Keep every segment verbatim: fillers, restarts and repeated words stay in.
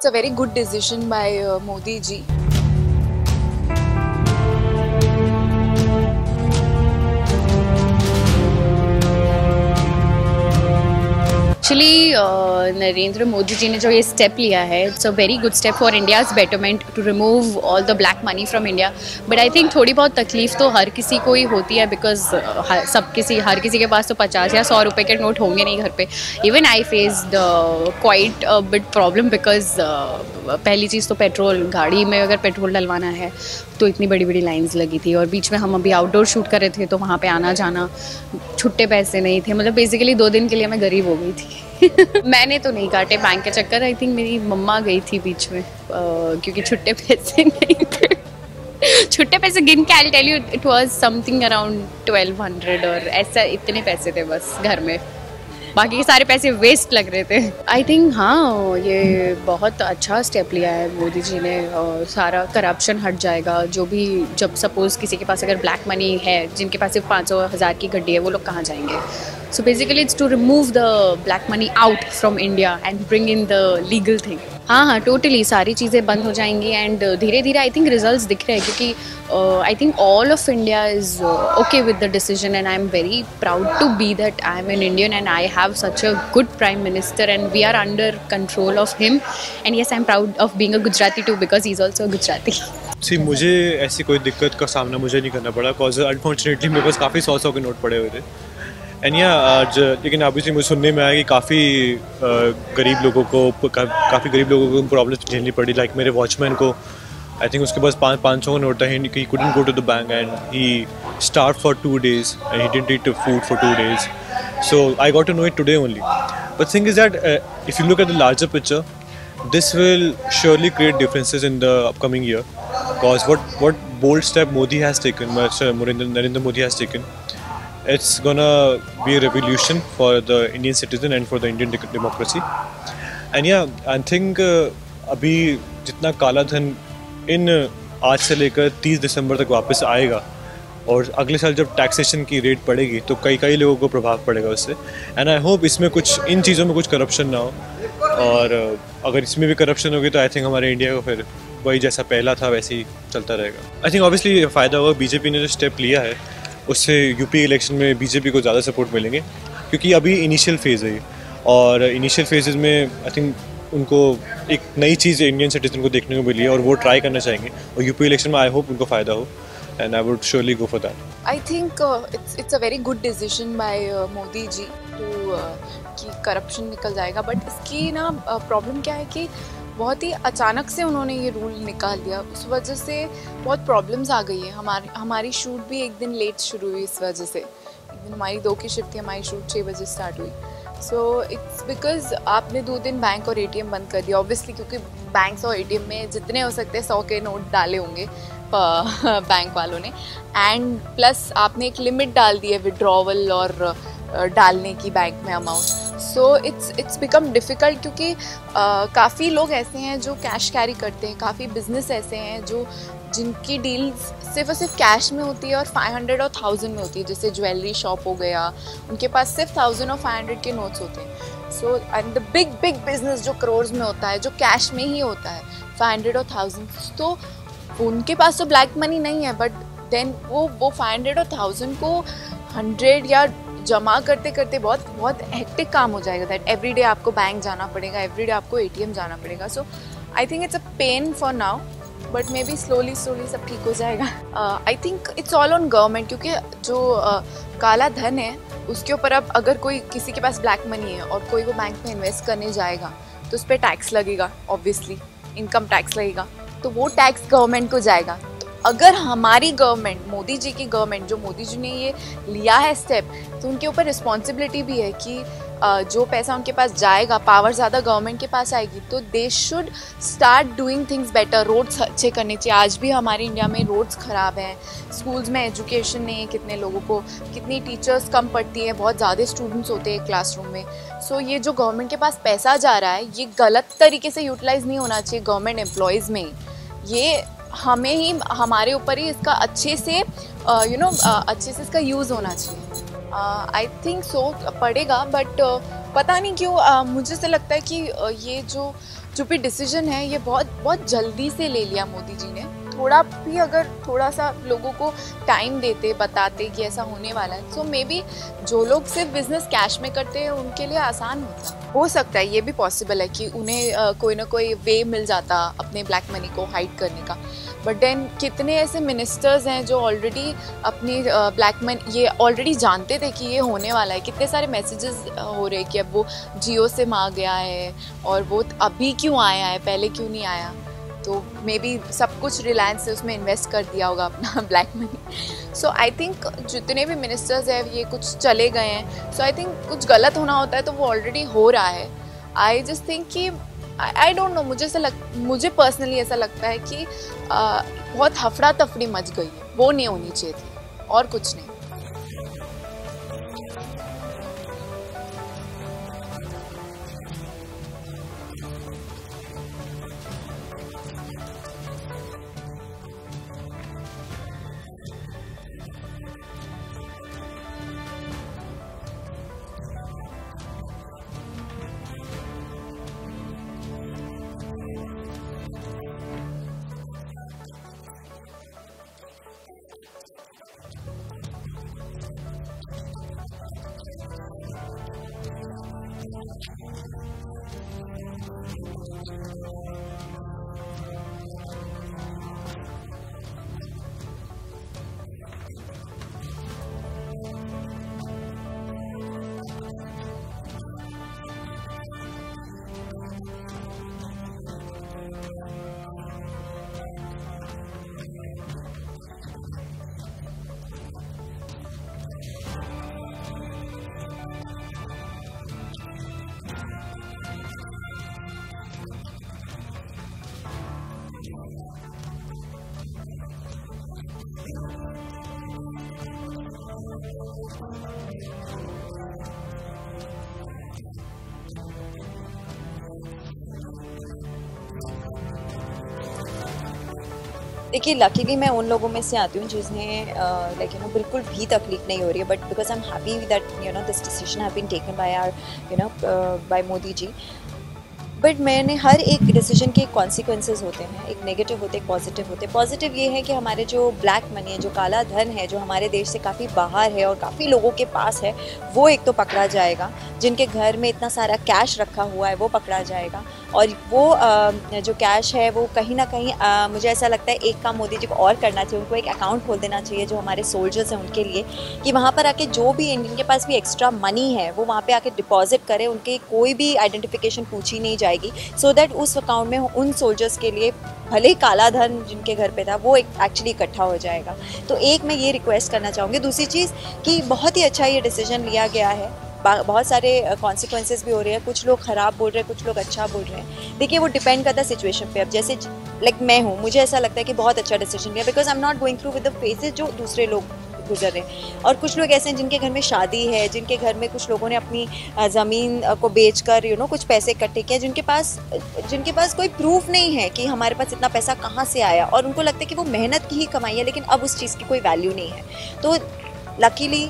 It's a very good decision by uh, Modi ji. Actually, uh, Narendra Modi ji ने जो ये step लिया है, it's a very good step for India's betterment to remove all the black money from India. But I think थोड़ी बहुत तकलीफ तो हर किसी को ही होती है, because uh, सब किसी हर किसी के पास तो पचास या सौ रुपए के नोट होंगे नहीं घर पे. Even I faced uh, quite a bit problem because uh, पहली चीज़ तो पेट्रोल, गाड़ी में अगर पेट्रोल डलवाना है तो इतनी बड़ी बड़ी लाइंस लगी थी, और बीच में हम अभी आउटडोर शूट कर रहे थे तो वहाँ पे आना जाना, छुट्टे पैसे नहीं थे, मतलब बेसिकली दो दिन के लिए मैं गरीब हो गई थी. मैंने तो नहीं काटे बैंक के चक्कर, आई थिंक मेरी मम्मा गई थी बीच में uh, क्योंकि छुट्टे पैसे नहीं थे. छुट्टे पैसे गिन के I tell you it was something around twelve hundred और ऐसा, इतने पैसे थे बस घर में, बाकी के सारे पैसे वेस्ट लग रहे थे. आई थिंक हाँ, ये बहुत अच्छा स्टेप लिया है मोदी जी ने, और सारा करप्शन हट जाएगा. जो भी जब सपोज़ किसी के पास अगर ब्लैक मनी है, जिनके पास सिर्फ पाँच सौ हज़ार की गड्डी है, वो लोग कहाँ जाएंगे? So basically it's to remove the black money out from India and bring in the legal thing. हाँ हाँ टोटली सारी चीज़ें बंद हो जाएंगी, एंड धीरे धीरे आई थिंक रिजल्ट्स दिख रहे हैं, क्योंकि I think all of India is okay with the decision, and I am very proud to be that I am an Indian and I have such a good prime minister and we are under control of him. And yes, I am proud of being a Gujarati too because he is also a Gujarati. See मुझे ऐसी कोई दिक्कत का सामना मुझे नहीं करना पड़ा, बिकॉज अनफॉर्चुनेटली मेरे पास काफ़ी सौ सौ के नोट पड़े हुए थे. एंड या आज लेकिन ऑब्वियसली मुझे सुनने में आया कि काफ़ी गरीब लोगों को का, काफ़ी गरीब लोगों को प्रॉब्लम्स झेलनी पड़ी. लाइक like मेरे वॉचमैन को, आई थिंक उसके पास पाँच पाँच सौ का नोट था, he couldn't go to the bank and he start for two days and he didn't eat food for two days. So I got to know it today only. But thing is that if you look at the larger picture, this will surely create differences in the upcoming year, because what what bold step Modi has taken, Narendra Modi has taken. It's gonna be a revolution for the Indian citizen and for the Indian democracy. And yeah, I think uh, अभी जितना काला धन इन आज से लेकर तीस दिसंबर तक वापस आएगा, और अगले साल जब टैक्सेशन की रेट पड़ेगी तो कई कई लोगों को प्रभाव पड़ेगा उससे. एंड आई होप इसमें कुछ, इन चीज़ों में कुछ करप्शन ना हो, और अगर इसमें भी करप्शन होगी तो आई थिंक हमारे इंडिया को फिर वही जैसा पहला था वैसे ही चलता रहेगा. आई थिंक ऑब्वियसली फ़ायदा होगा, बीजेपी ने जो स्टेप लिया है उससे यूपी इलेक्शन में बीजेपी को ज़्यादा सपोर्ट मिलेंगे, क्योंकि अभी इनिशियल फेज़ है, और इनिशियल फेजेस में आई थिंक उनको एक नई चीज़ इंडियन सिटीजन को देखने को मिली है और वो ट्राई करना चाहेंगे, और यूपी इलेक्शन में आई होप उनको फ़ायदा हो, and I would surely go for that. I think it's it's a very good decision by Modi ji to कि करप्शन निकल जाएगा. बट इसकी ना प्रॉब्लम क्या है कि बहुत ही अचानक से उन्होंने ये रूल निकाल दिया, उस वजह से बहुत प्रॉब्लम्स आ गई है. हमारी हमारी शूट भी एक दिन लेट शुरू हुई इस वजह से. एक दिन हमारी दो की शिफ्ट थी, हमारी शूट छः बजे स्टार्ट हुई. सो इट्स बिकॉज आपने दो दिन बैंक और एटीएम बंद कर दिया, ऑब्वियसली, क्योंकि बैंक और एटीएम में जितने हो सकते हैं सौ के नोट डाले होंगे बैंक वालों ने, एंड प्लस आपने एक लिमिट डाल दी है विड्रॉवल और डालने की बैंक में amount. So it's it's become difficult, क्योंकि uh, काफ़ी लोग ऐसे हैं जो कैश कैरी करते हैं, काफ़ी बिजनेस ऐसे हैं जो जिनकी डील्स सिर्फ और सिर्फ कैश में होती है और पाँच सौ और थाउजेंड में होती है. जैसे ज्वेलरी शॉप हो गया, उनके पास सिर्फ थाउजेंड और पाँच सौ के नोट्स होते हैं. So and the big big business जो करोड़ में होता है, जो कैश में ही होता है, पाँच सौ और थाउजेंड, तो उनके पास तो ब्लैक मनी नहीं है. बट देन वो वो पाँच सौ और थाउजेंड को हंड्रेड या जमा करते करते बहुत बहुत हेक्टिक काम हो जाएगा. दैट एवरी डे आपको बैंक जाना पड़ेगा, एवरी डे आपको एटीएम जाना पड़ेगा. So I think it's a pain for now, but may be slowly slowly सब ठीक हो जाएगा. I think it's all on government, क्योंकि जो uh, काला धन है उसके ऊपर अब अगर कोई, किसी के पास ब्लैक मनी है और कोई वो बैंक में इन्वेस्ट करने जाएगा तो उस पर टैक्स लगेगा, ऑब्वियसली इनकम टैक्स लगेगा, तो वो टैक्स गवर्नमेंट को जाएगा. अगर हमारी गवर्नमेंट, मोदी जी की गवर्नमेंट, जो मोदी जी ने ये लिया है स्टेप, तो उनके ऊपर रिस्पॉन्सिबिलिटी भी है कि जो पैसा उनके पास जाएगा, पावर ज़्यादा गवर्नमेंट के पास आएगी, तो they should start doing things better. Roads अच्छे करने चाहिए. आज भी हमारे इंडिया में रोड्स ख़राब हैं, स्कूल्स में एजुकेशन नहीं है कितने लोगों को, कितनी टीचर्स कम पढ़ती हैं, बहुत ज़्यादा स्टूडेंट्स होते हैं क्लासरूम में. सो so, ये जो गवर्नमेंट के पास पैसा जा रहा है, ये गलत तरीके से यूटिलाइज़ नहीं होना चाहिए गवर्नमेंट एम्प्लॉयज़ में. ये हमें ही, हमारे ऊपर ही इसका अच्छे से यू नो अच्छे से इसका यूज़ होना चाहिए. आई थिंक सो पड़ेगा, बट uh, पता नहीं क्यों uh, मुझे से लगता है कि uh, ये जो जो भी डिसीजन है ये बहुत बहुत जल्दी से ले लिया मोदी जी ने। थोड़ा भी अगर थोड़ा सा लोगों को टाइम देते, बताते कि ऐसा होने वाला है, सो मे बी जो लोग सिर्फ बिजनेस कैश में करते हैं उनके लिए आसान होता। हो सकता है ये भी पॉसिबल है कि उन्हें आ, कोई ना कोई वे मिल जाता अपने ब्लैक मनी को हाइड करने का। बट देन कितने ऐसे मिनिस्टर्स हैं जो ऑलरेडी अपनी ब्लैक मनी, ये ऑलरेडी जानते थे कि ये होने वाला है। कितने सारे मैसेजेस हो रहे कि अब वो जियो सिम आ गया है और वो अभी क्यों आया है, पहले क्यों नहीं आया। तो मे बी सब कुछ रिलायंस से उसमें इन्वेस्ट कर दिया होगा अपना black money. So I think जितने भी मिनिस्टर्स हैं ये कुछ चले गए हैं। सो आई थिंक कुछ गलत होना होता है तो वो ऑलरेडी हो रहा है। आई जस्ट थिंक कि आई डोंट नो, मुझे ऐसा लग मुझे पर्सनली ऐसा लगता है कि आ, बहुत हफड़ा तफड़ी मच गई है, वो नहीं होनी चाहिए थी और कुछ नहीं। देखिए, लकीली मैं उन लोगों में से आती हूँ जिन्हें लाइक यू नो बिल्कुल भी तकलीफ नहीं हो रही है। But because I am happy that you know this decision have been taken by our you know by Modi ji. But मैंने हर एक डिसीजन के कॉन्सिक्वेंसेज होते हैं, एक नेगेटिव होते, एक पॉजिटिव होते। पॉजिटिव ये है कि हमारे जो ब्लैक मनी है, जो काला धन है, जो हमारे देश से काफ़ी बाहर है और काफ़ी लोगों के पास है, वो एक तो पकड़ा जाएगा। जिनके घर में इतना सारा कैश रखा हुआ है वो पकड़ा जाएगा। और वो आ, जो कैश है वो कहीं ना कहीं आ, मुझे ऐसा लगता है एक काम मोदी जी को और करना चाहिए, उनको एक अकाउंट खोल देना चाहिए जो हमारे सोल्जर्स हैं उनके लिए, कि वहाँ पर आके जो भी इनके पास भी एक्स्ट्रा मनी है वो वहाँ पर आके डिपॉजिट करें। उनकी कोई भी आइडेंटिफिकेशन पूछी नहीं जाएगी, सो दैट उस अकाउंट में उन सोल्जर्स के लिए भले काला धन जिनके घर पे था वो एक एक्चुअली इकट्ठा हो जाएगा। तो एक मैं ये रिक्वेस्ट करना चाहूँगी। दूसरी चीज़ कि बहुत ही अच्छा ये डिसीजन लिया गया है, बहुत सारे कॉन्सिक्वेंसेस भी हो रहे हैं, कुछ लोग ख़राब बोल रहे हैं, कुछ लोग अच्छा बोल रहे हैं। देखिए, वो डिपेंड करता है सिचुएशन पे। अब जैसे लाइक like मैं हूँ, मुझे ऐसा लगता है कि बहुत अच्छा डिसीजन लिया, because I am not going through with the faces जो दूसरे लोग गुजर रहे हैं। और कुछ लोग ऐसे हैं जिनके घर में शादी है, जिनके घर में कुछ लोगों ने अपनी ज़मीन को बेचकर यू नो कुछ पैसे इकट्ठे किए, जिनके पास जिनके पास कोई प्रूफ नहीं है कि हमारे पास इतना पैसा कहाँ से आया, और उनको लगता है कि वो मेहनत की ही कमाई है, लेकिन अब उस चीज़ की कोई वैल्यू नहीं है। तो luckily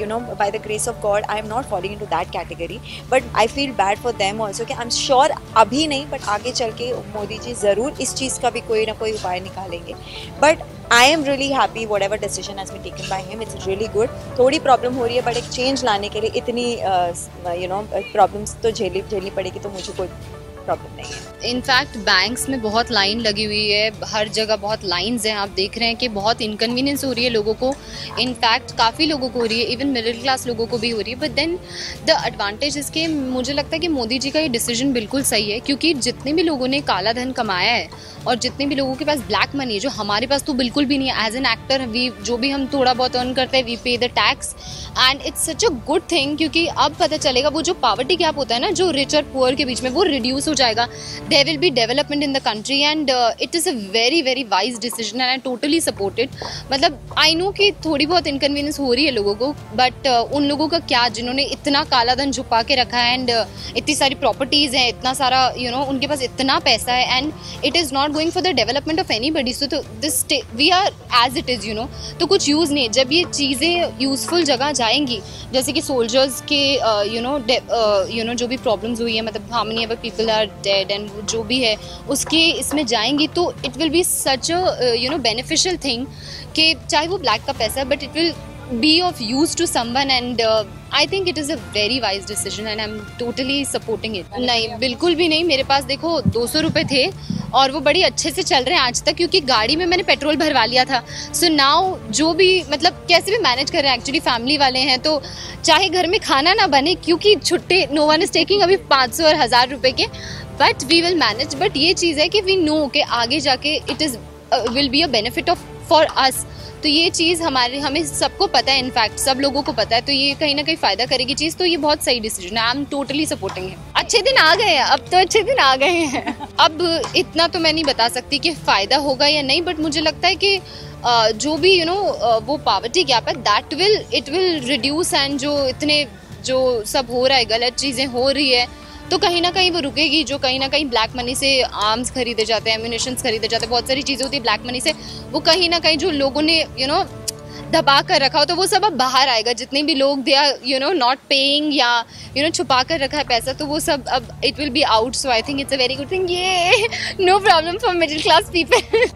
you know by the grace of God I am not falling into that category, but I feel bad for them also कि I'm sure अभी नहीं but आगे चल के मोदी जी ज़रूर इस चीज़ का भी कोई ना कोई उपाय निकालेंगे। but I am really happy whatever decision has been taken by him, it's really good। थोड़ी प्रॉब्लम हो रही है, बट एक चेंज लाने के लिए इतनी यू नो प्रॉब्लम्स तो झेली झेलनी पड़ेगी, तो मुझे कोई प्रॉब्लम नहीं है। इनफैक्ट बैंक्स में बहुत लाइन लगी हुई है, हर जगह बहुत लाइंस हैं। आप देख रहे हैं कि बहुत इनकन्वीनियंस हो रही है लोगों को, इनफैक्ट काफ़ी लोगों को हो रही है, इवन मिडिल क्लास लोगों को भी हो रही है। बट देन द एडवांटेज इसके मुझे लगता है कि मोदी जी का ये डिसीजन बिल्कुल सही है, क्योंकि जितने भी लोगों ने काला धन कमाया है और जितने भी लोगों के पास ब्लैक मनी है, जो हमारे पास तो बिल्कुल भी नहीं है। एज एन एक्टर वी जो भी हम थोड़ा बहुत अर्न करते हैं, we pay the tax, and it's such a good thing, क्योंकि अब पता चलेगा वो जो पावर्टी गैप होता है ना, जो रिच और पुअर के बीच में, वो रिड्यूस हो जाएगा। There will be development in the country, and it is a very very wise decision and I totally support it. मतलब आई नो कि थोड़ी बहुत इनकन्वीनियंस हो रही है लोगों को, बट uh, उन लोगों का क्या जिन्होंने इतना काला धन छुपा के रखा है, एंड uh, इतनी सारी प्रॉपर्टीज़ हैं, इतना सारा यू you नो know, उनके पास इतना पैसा है, and it is not going for the development of anybody. So this we are as it is you know, तो कुछ यूज़ नहीं। जब ये चीज़ें यूजफुल जगह जाएंगी, जैसे कि सोल्जर्स के यू नो यू नो जो भी प्रॉब्लम्स हुई है, मतलब how many our people are are dead and जो भी है उसके इसमें जाएंगी तो it will be such a you know beneficial thing कि चाहे वो ब्लैक का पैसा but it will be of use to someone and uh, I think it is a very wise decision and I'm totally supporting it. नहीं बिल्कुल भी नहीं, मेरे पास देखो दो सौ रुपये थे और वो बड़ी अच्छे से चल रहे हैं आज तक क्योंकि गाड़ी में मैंने पेट्रोल भरवा लिया था. सो so नाउ जो भी मतलब कैसे भी मैनेज कर रहे हैं, एक्चुअली फैमिली वाले हैं तो चाहे घर में खाना ना बने क्योंकि छुट्टे नो वन इज़ टेकिंग अभी पाँच सौ और हज़ार रुपये के but we will manage. But ये चीज़ है कि वी नो के आगे जाके it is will be a benefit of for us. तो ये चीज़ हमारे हमें सबको पता है, इनफैक्ट सब लोगों को पता है तो ये कहीं ना कहीं फ़ायदा करेगी चीज़. तो ये बहुत सही डिसीजन है, आई एम टोटली सपोर्टिंग है. अच्छे दिन आ गए हैं, अब तो अच्छे दिन आ गए हैं. अब इतना तो मैं नहीं बता सकती कि फ़ायदा होगा या नहीं बट मुझे लगता है कि जो भी यू you नो know, वो पावर्टी गैप है that will it will reduce and जो इतने जो सब हो रहा है गलत चीज़ें हो रही है तो कहीं ना कहीं वो रुकेगी. जो कहीं ना कहीं ब्लैक मनी से आर्म्स खरीदे जाते हैं, एम्यूनेशंस खरीदे जाते हैं, बहुत सारी चीज़ें होती है ब्लैक मनी से, वो कहीं ना कहीं जो लोगों ने यू नो दबा कर रखा हो तो वो सब अब बाहर आएगा. जितने भी लोग they are you know not paying या यू नो छुपा कर रखा है पैसा तो वो सब अब it will be out. So I think it's a very good thing. ये no problem for middle class people.